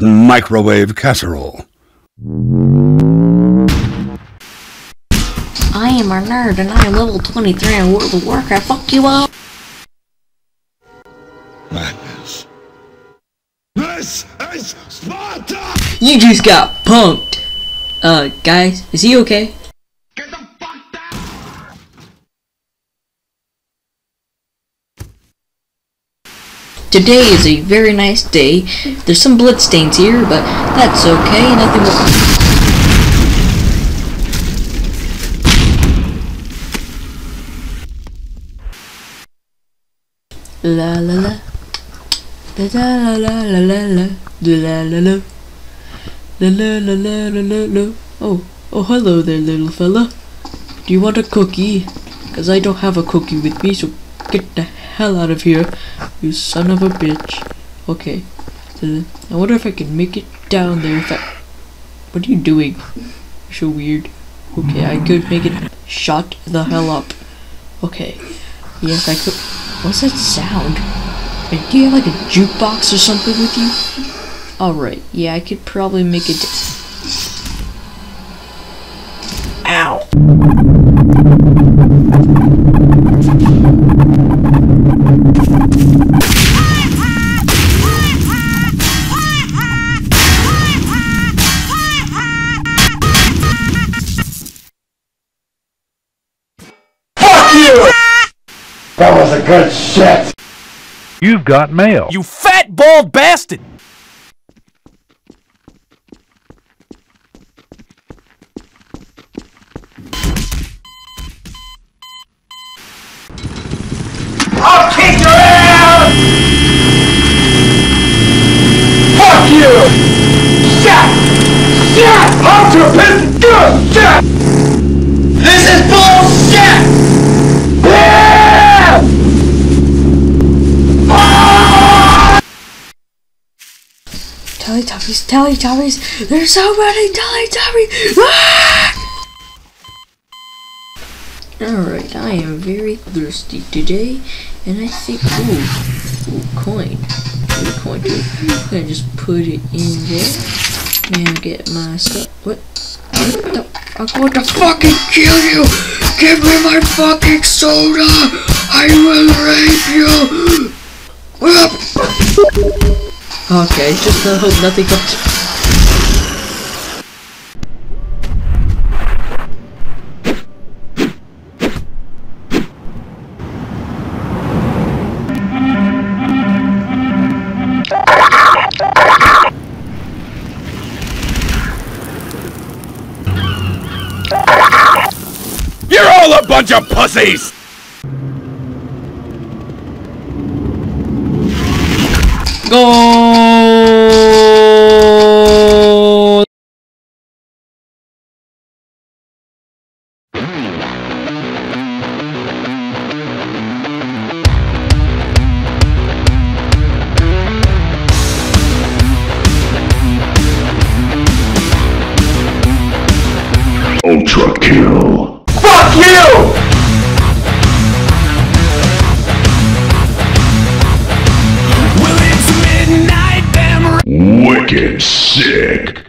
Microwave casserole. I am a nerd and I am level 23 in World of Warcraft. Fuck you all. Madness. This is Sparta! You just got punked. Guys, is he okay? Get the fuck down! Today is a very nice day. There's some blood stains here, but that's okay. Nothing will. La la la, da da la la la la la, da la la la, la la la la la la. Oh, hello there, little fella. Do you want a cookie? Cause I don't have a cookie with me, so get the hell out of here, you son of a bitch. Okay. I wonder if I can make it down there. If I... What are you doing? You're so weird. Okay, I could make it. Shut the hell up. Okay. Yes, I could. What's that sound? Like, do you have like a jukebox or something with you? Alright, yeah, I could probably make it. Ow! That was a good shit! You've got mail. You fat, bald bastard! I'll kick your ass! Fuck you! Shit! Shit! Hold your piss! Good shit! This is bullshit! Teletubbies, there's so many Teletubbies! Ah! Alright, I am very thirsty today, and I think, ooh, coin. Ooh, coin, dude. I'm gonna just put it in there, and get my stuff. What? I'm going to fucking kill you! Give me my fucking soda! I will rape you! Okay, just hope nothing comes. You're all a bunch of pussies! Go! Ultra kill. Fuck you! Well, it's midnight, damn right. Wicked sick.